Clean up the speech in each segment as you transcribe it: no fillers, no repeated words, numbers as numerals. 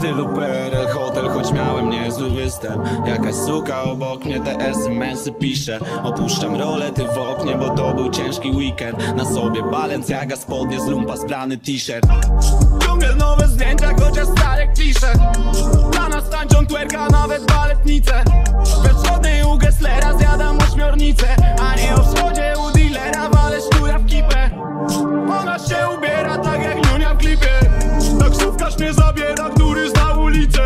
stylu PRL Hotel, choć miałem niezły występ. Jakaś suka obok mnie te SMS-y pisze. Opuszczam rolety w oknie, bo to był ciężki weekend. Na sobie Balenciaga, spodnie z Lumpa, sprany t-shirt. Ciągle nowe zdjęcia, chociaż stare klisze. Dla nas tańczą twerka, nawet baletnice. We wschodniej u Gesslera zjadam ośmiornicę, a nie o wschodzie u dealera walę sztura w kipę. Ona się ubiera tak jak Niunia w klipie. Taksówkarz mnie zabiera, który zna ulicę.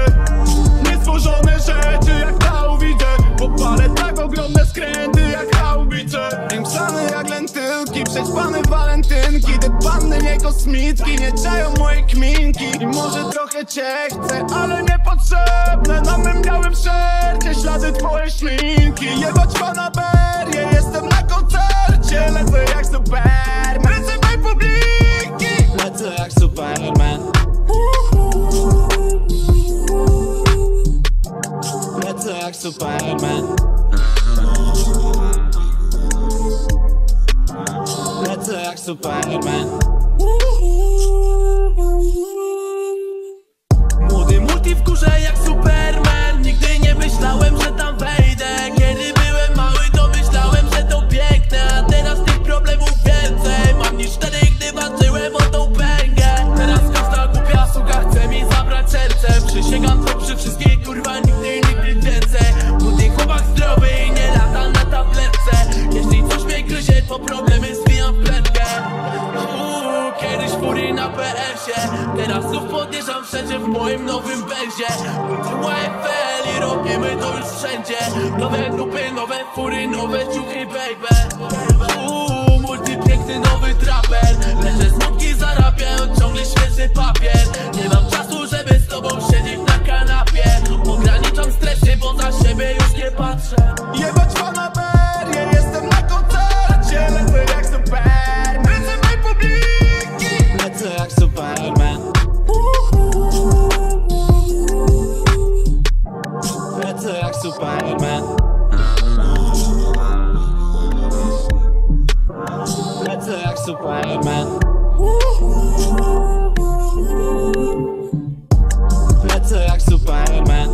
Niestworzone rzeczy jak ta widzę, bo palę tak ogromne skręty jak haubice. Pięksany jak lentylki, przećpane walentynki. Te panny nie kosmitki, nie czają mojej kminki. I może trochę cię chcę, ale niepotrzebne. Na mym białym szercie ślady twojej ślinki. Jebać fanaberię, jestem na koncercie. Lecę jak Superman, lecę mojej publiki. Lecę jak Superman. Lecę jak Superman. Lecę jak Superman. Młody multi wkurza jak Superman. Nigdy nie myślałem, że tam wejdę. Kiedy byłem mały, to myślałem, że to piękne. A teraz tych problemów więcej mam niż wtedy, gdy walczyłem o tą pęgę. Teraz każda głupia suka chce mi zabrać serce. Przysięgam to przy wszystkiej, kurwa, nigdy, nigdy więcej. Młody chłopak zdrowy i nie lata na tabletce. Jeśli coś mnie gryzie, to problemy z teraz znów podjeżdżam wszędzie w moim nowym węzie. Kultuła FL i robimy to już wszędzie. Nowe dupy, nowe fury, nowe ciuchy, baby. Uuu, multipiękny nowy traper. Leżę smutki zarabiam, ciągle świeży papier. Nie mam czasu, żeby z tobą siedzieć na kanapie. Ograniczam stresy, bo na siebie już nie patrzę. Jebać fanaberię, jestem na koncercie. Lecę jak Superman, lecę mojej publiki. Lecę jak Superman. Lecę jak Superman. Lecę jak Superman. Lecę jak Superman.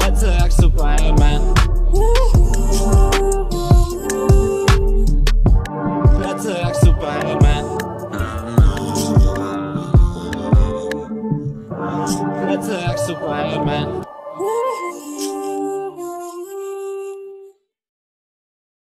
Lecę jak Superman. Lecę jak Superman. Lecę jak Superman.